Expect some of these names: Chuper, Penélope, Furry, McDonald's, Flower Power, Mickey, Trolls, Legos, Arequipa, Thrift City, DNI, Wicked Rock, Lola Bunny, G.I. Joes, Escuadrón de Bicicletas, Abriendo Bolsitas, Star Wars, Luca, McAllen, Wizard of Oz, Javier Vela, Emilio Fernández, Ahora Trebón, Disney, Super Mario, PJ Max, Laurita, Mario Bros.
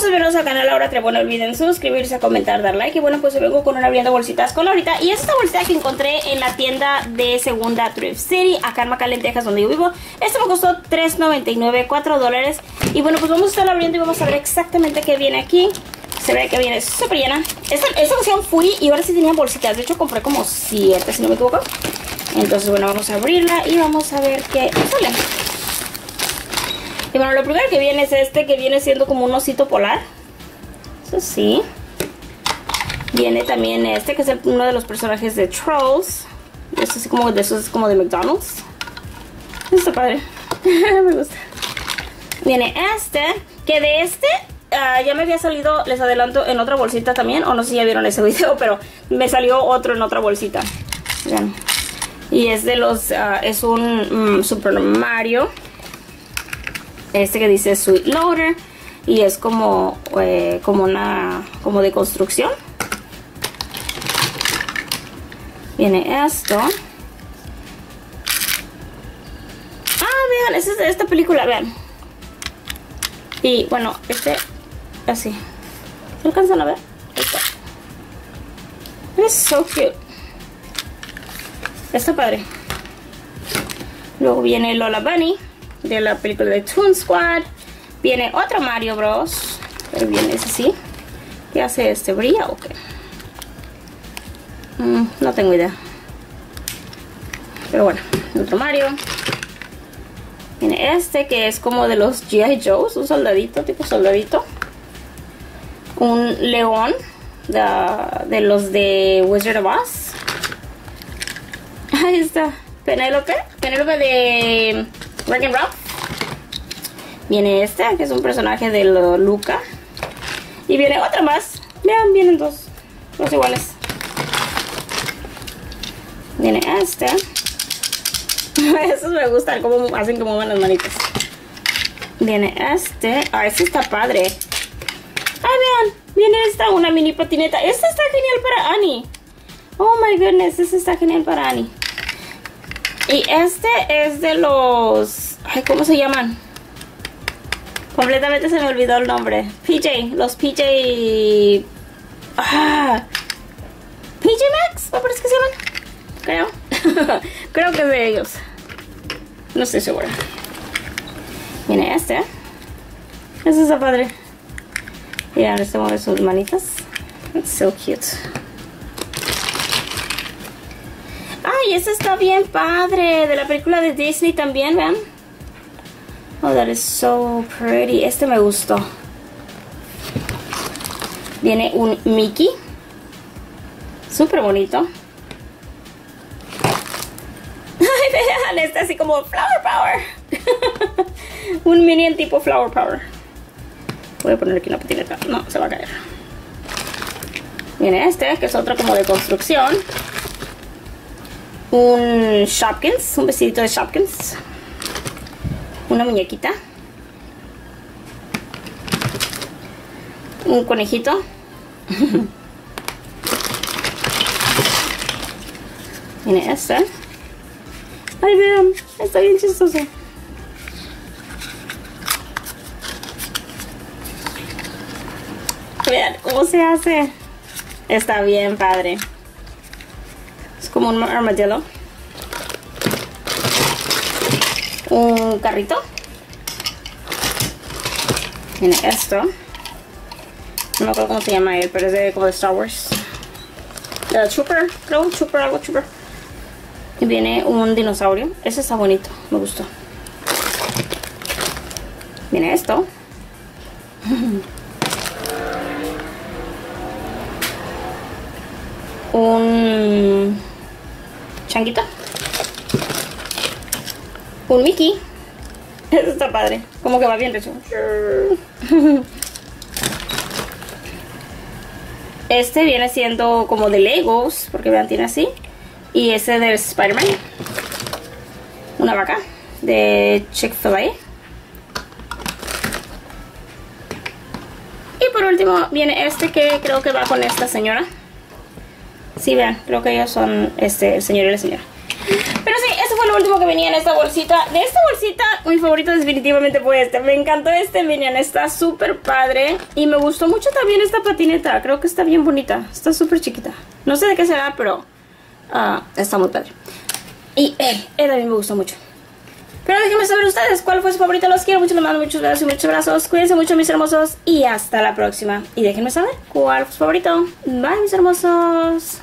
todos, bienvenidos al canal Ahora Trebón. No olviden suscribirse, comentar, dar like. Y bueno, pues vengo con una abriendo bolsitas con Laurita. Y esta bolsita que encontré en la tienda de segunda Thrift City, acá en McAllen, Texas, donde yo vivo. Esta me costó $3.99, $4. Y bueno, pues vamos a estar abriendo y vamos a ver exactamente qué viene aquí. Se ve que viene súper llena. Esta opción Furry, y ahora sí tenía bolsitas. De hecho compré como 7, si no me equivoco. Entonces bueno, vamos a abrirla y vamos a ver qué sale. Y bueno, lo primero que viene es este, que viene siendo como un osito polar. Eso sí. Viene también este, que es uno de los personajes de Trolls. Esto es como de esos, como de McDonald's. Esto está padre. Me gusta. Viene este, que de este ya me había salido, les adelanto, en otra bolsita también. O no sé si ya vieron ese video, pero me salió otro en otra bolsita. Vean. Y es de los, es un Super Mario. Este que dice Sweet Loader. Y es como como de construcción. Viene esto. Vean, este es de esta película, vean. Y bueno, este así. ¿Se alcanzan a ver? Ahí está. Es so cute. Está padre. Luego viene Lola Bunny, de la película de Toon Squad. Viene otro Mario Bros, pero viene ese sí. ¿Qué hace este? ¿Brilla o qué? No tengo idea. Pero bueno, otro Mario. Viene este, que es como de los G.I. Joes, un soldadito, tipo soldadito. Un león de los de Wizard of Oz. Ahí está. Penélope. Penélope de Wicked Rock. Viene esta, que es un personaje de Luca. Y viene otra más. Vean, vienen dos iguales. Viene esta. Estos me gustan, como hacen que muevan las manitas. Viene este. Este está padre. Vean, viene esta, una mini patineta. Esta está genial para Annie. Oh my goodness, esta está genial para Annie. Y este es de los... ¿cómo se llaman? Completamente se me olvidó el nombre. PJ, los PJ... PJ Max, me parece que se llaman. Creo. Creo que es de ellos. No estoy segura. Viene este. Este está padre. Y ahora se mueve sus manitas. It's so cute. Y este está bien padre, de la película de Disney también, vean. Oh, that is so pretty. Este me gustó. Viene un Mickey. Súper bonito. Ay, vean, este así como Flower Power. Un minion tipo Flower Power. Voy a poner aquí una patineta. No, se va a caer. Viene este, que es otro como de construcción. Un Shopkins, un vestidito de Shopkins. Una muñequita. Un conejito. Miren esta. Ay, vean, está bien chistoso. Vean cómo se hace. Está bien padre. Como un armadillo. Un carrito. Tiene esto. No me acuerdo cómo se llama él, pero es de como de Star Wars. Chuper, creo, Chuper, algo Chuper. Y viene un dinosaurio. Ese está bonito, me gustó. Viene esto. Un... changuito. Un Mickey. Eso está padre. Como que va bien recho. Este viene siendo como de Legos. Porque vean, tiene así. Y ese de Spider-Man. Una vaca. De Chick-fil-A. Y por último viene este, que creo que va con esta señora. Sí, vean, creo que ellos son el señor y la señora. Pero sí, eso fue lo último que venía en esta bolsita. De esta bolsita, mi favorito definitivamente fue este. Me encantó este, miren, está súper padre. Y me gustó mucho también esta patineta. Creo que está bien bonita. Está súper chiquita. No sé de qué será, pero está muy padre. Y él a mí me gustó mucho. Pero déjenme saber ustedes cuál fue su favorito. Los quiero mucho, les mando muchos besos y muchos abrazos. Cuídense mucho, mis hermosos. Y hasta la próxima. Y déjenme saber cuál fue su favorito. Bye, mis hermosos.